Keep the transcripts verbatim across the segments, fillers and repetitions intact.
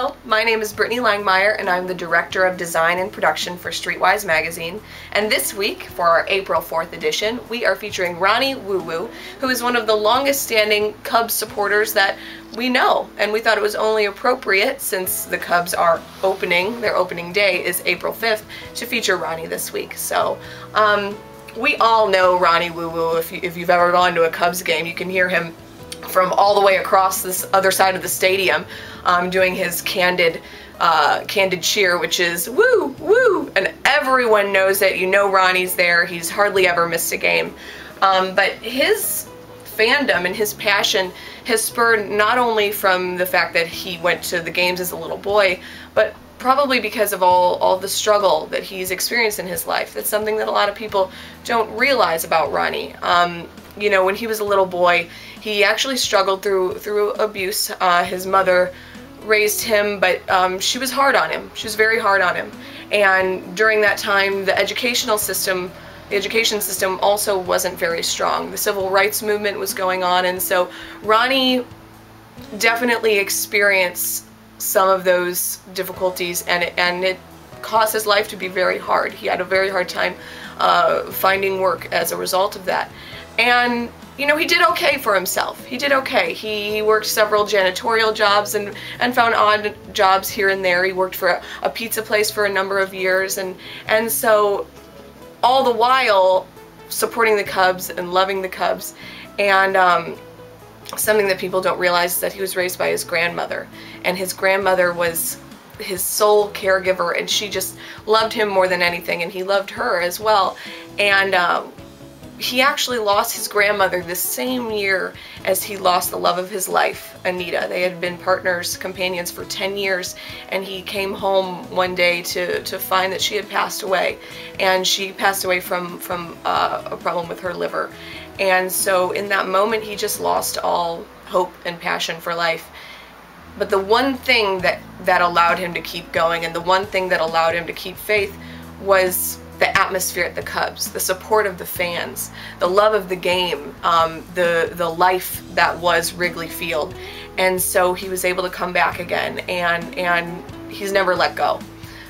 Hello, my name is Brittany Langmeier and I'm the Director of Design and Production for Streetwise Magazine, and this week, for our April fourth edition, we are featuring Ronnie Woo Woo, who is one of the longest standing Cubs supporters that we know, and we thought it was only appropriate, since the Cubs are opening, their opening day is April fifth, to feature Ronnie this week. So, um, we all know Ronnie Woo Woo. If, you, if you've ever gone to a Cubs game, you can hear him from all the way across this other side of the stadium, um, doing his candid, uh, candid cheer, which is woo, woo, and everyone knows it. You know Ronnie's there. He's hardly ever missed a game. Um, but his fandom and his passion has spurred not only from the fact that he went to the games as a little boy, but probably because of all, all the struggle that he's experienced in his life. That's something that a lot of people don't realize about Ronnie. Um, you know, when he was a little boy, he actually struggled through through abuse. Uh, his mother raised him, but um, she was hard on him. She was very hard on him. And during that time, the educational system, the education system also wasn't very strong. The civil rights movement was going on, and so Ronnie definitely experienced some of those difficulties, and it, and it caused his life to be very hard. He had a very hard time uh, finding work as a result of that. And you know, he did okay for himself. He did okay. He, he worked several janitorial jobs and, and found odd jobs here and there. He worked for a, a pizza place for a number of years, and, and so all the while supporting the Cubs and loving the Cubs. And um, something that people don't realize is that he was raised by his grandmother, and his grandmother was his sole caregiver, and she just loved him more than anything, and he loved her as well. And uh, he actually lost his grandmother the same year as he lost the love of his life, Anita. They had been partners, companions for ten years, and he came home one day to, to find that she had passed away, and she passed away from, from uh, a problem with her liver. And so in that moment, he just lost all hope and passion for life. But the one thing that, that allowed him to keep going, and the one thing that allowed him to keep faith, was the atmosphere at the Cubs, the support of the fans, the love of the game, um, the the life that was Wrigley Field. And so he was able to come back again, and and he's never let go.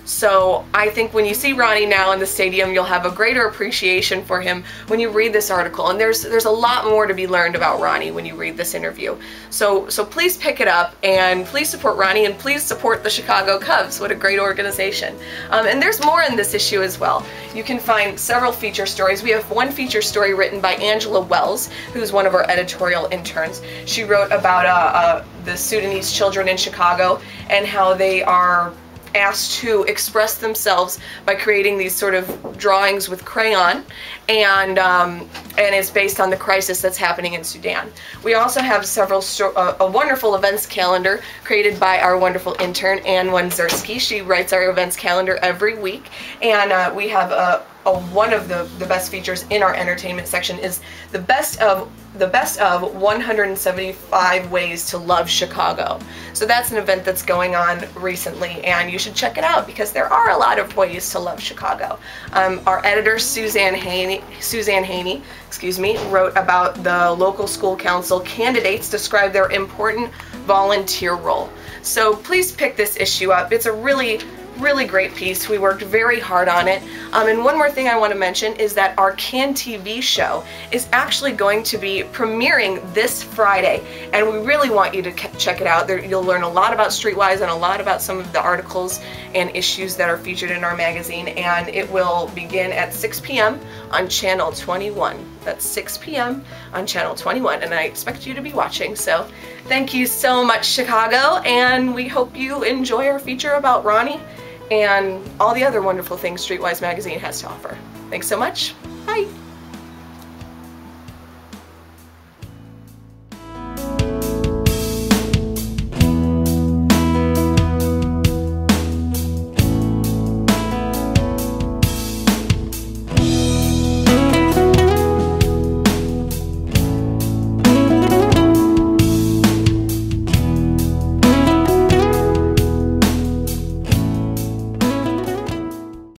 So I think when you see Ronnie now in the stadium, you'll have a greater appreciation for him when you read this article. And there's there's a lot more to be learned about Ronnie when you read this interview. So so please pick it up, and please support Ronnie, and please support the Chicago Cubs. What a great organization. Um, and there's more in this issue as well. You can find several feature stories. We have one feature story written by Angela Wells, who's one of our editorial interns. She wrote about uh, uh, the Sudanese children in Chicago, and how they are asked to express themselves by creating these sort of drawings with crayon, and um, and it's based on the crisis that's happening in Sudan. We also have several sto uh, a wonderful events calendar created by our wonderful intern Anne Wenzerski. She writes our events calendar every week, and uh, we have a, a one of the the best features in our entertainment section is the best of the best of one hundred seventy-five ways to love Chicago. So that's an event that's going on recently, and you should check it out, because there are a lot of ways to love Chicago. Um, our editor Suzanne Haney, Suzanne Haney, excuse me, wrote about the local school council candidates describe their important volunteer role. So please pick this issue up. It's a really really great piece. We worked very hard on it. Um, and one more thing I want to mention is that our Can T V show is actually going to be premiering this Friday, and we really want you to check it out. There, you'll learn a lot about Streetwise and a lot about some of the articles and issues that are featured in our magazine, and it will begin at six P M on Channel twenty-one. That's six P M on Channel twenty-one, and I expect you to be watching. So thank you so much, Chicago, and we hope you enjoy our feature about Ronnie and all the other wonderful things Streetwise Magazine has to offer. Thanks so much. Bye.